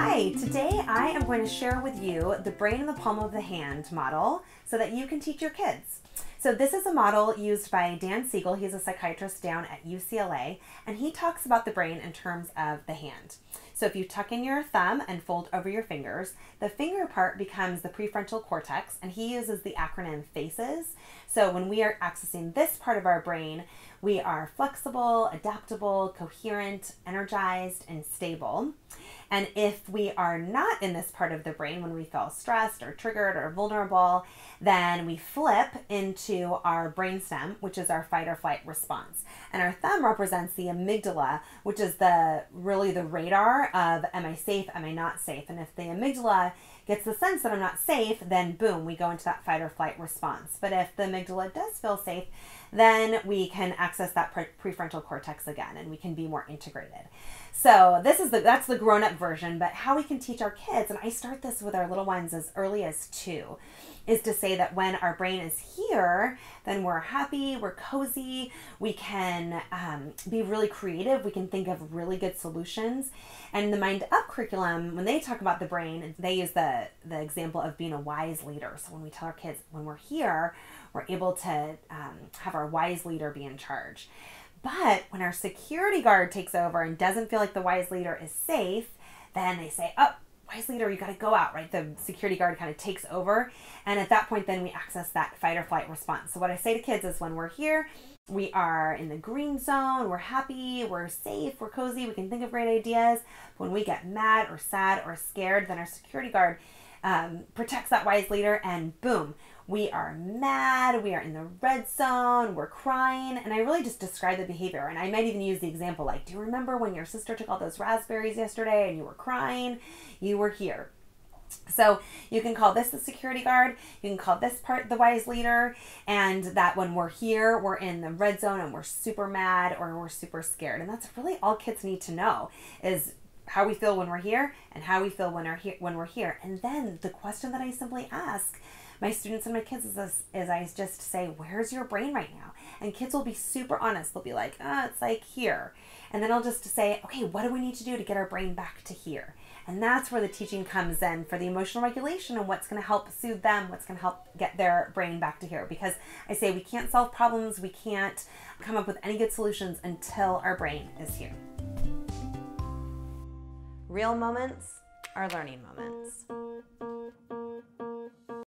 Hi, today I am going to share with you the Brain in the Palm of the Hand model so that you can teach your kids. So this is a model used by Dan Siegel. He's a psychiatrist down at UCLA, and he talks about the brain in terms of the hand. So if you tuck in your thumb and fold over your fingers, the finger part becomes the prefrontal cortex, and he uses the acronym FACES. So when we are accessing this part of our brain, we are flexible, adaptable, coherent, energized, and stable. And if we are not in this part of the brain when we feel stressed or triggered or vulnerable, then we flip into our brainstem, which is our fight or flight response. And our thumb represents the amygdala, which is really the radar of am I safe, am I not safe? And if the amygdala gets the sense that I'm not safe, then boom, we go into that fight or flight response. But if the amygdala does feel safe, then we can access that prefrontal cortex again, and we can be more integrated. So this is that's the grown-up version, but how we can teach our kids, and I start this with our little ones as early as 2, is to say that when our brain is here, then we're happy, we're cozy, we can be really creative, we can think of really good solutions. And the Mind Up curriculum, when they talk about the brain, they use the example of being a wise leader. So when we tell our kids when we're here, we're able to have our wise leader be in charge. But when our security guard takes over and doesn't feel like the wise leader is safe, then they say, oh, wise leader, you got to go out, right? The security guard kind of takes over. And at that point, then we access that fight or flight response. So what I say to kids is when we're here, we are in the green zone, we're happy, we're safe, we're cozy, we can think of great ideas. When we get mad or sad or scared, then our security guard protects that wise leader, and boom, we are mad, we are in the red zone, we're crying. And I really just describe the behavior. And I might even use the example like, do you remember when your sister took all those raspberries yesterday and you were crying? You were here. So you can call this the security guard, you can call this part the wise leader, and that when we're here, we're in the red zone and we're super mad or we're super scared. And that's really all kids need to know, is how we feel when we're here and how we feel when we're here. And then the question that I simply ask my students and my kids is this, is I just say, where's your brain right now? And kids will be super honest. They'll be like, oh, it's like here. And then I'll just say, okay, what do we need to do to get our brain back to here? And that's where the teaching comes in for the emotional regulation and what's going to help soothe them, what's going to help get their brain back to here. Because I say we can't solve problems, we can't come up with any good solutions until our brain is here. Real moments are learning moments.